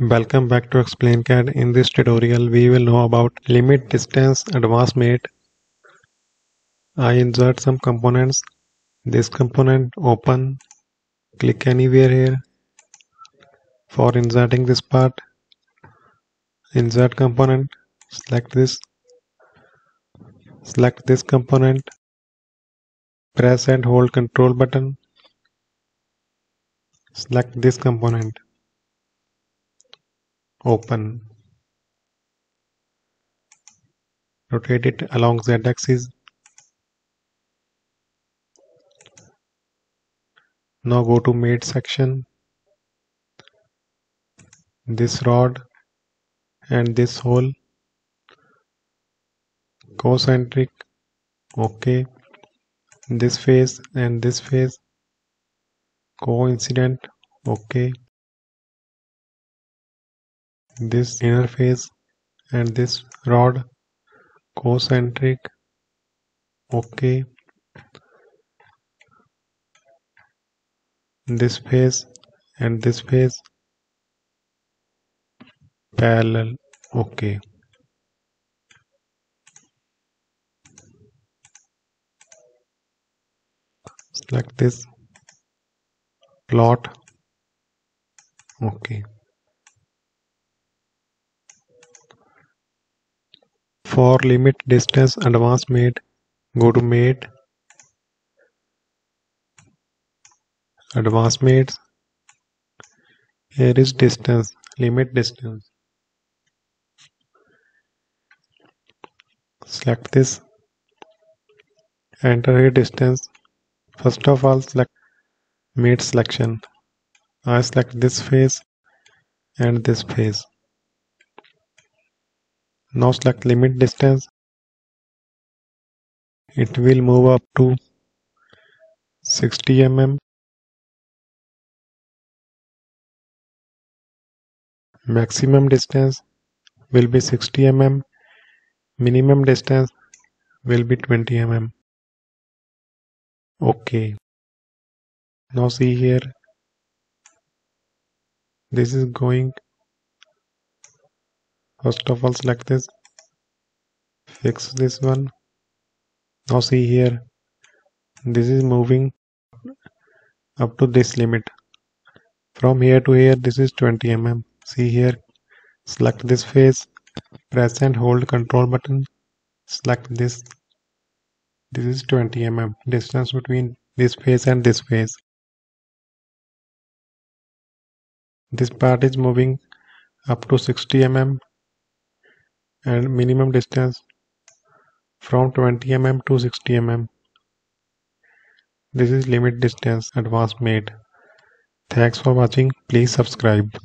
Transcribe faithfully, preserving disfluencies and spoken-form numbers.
Welcome back to Explain C A D. In this tutorial we will know about Limit Distance Advanced Mate. I insert some components. This component, open, click anywhere here. For inserting this part, insert component, select this, select this component, press and hold control button, select this component. Open, rotate it along Z axis. Now go to mate section. This rod and this hole, concentric, okay. This face and this face, coincident, okay. This inner face and this rod, concentric, okay. This face and this face, parallel, okay. Select this, plot, okay. For Limit Distance Advanced Mate, go to Mate, Advanced Mates. Here is Distance, Limit Distance. Select this, enter a distance. First of all, select Mate selection. I select this face and this face. Now select limit distance. It will move up to sixty millimeters. Maximum distance will be sixty millimeters. Minimum distance will be twenty millimeters. Okay. Now see here. This is going. First of all, select this, fix this one. Now see here, this is moving up to this limit. From here to here, this is twenty millimeters. See here, select this face, press and hold control button, select this. This is twenty millimeters, distance between this face and this face. This part is moving up to sixty millimeters. And minimum distance from twenty millimeters to sixty millimeters. This is Limit Distance Advanced Mate. Thanks for watching. Please subscribe.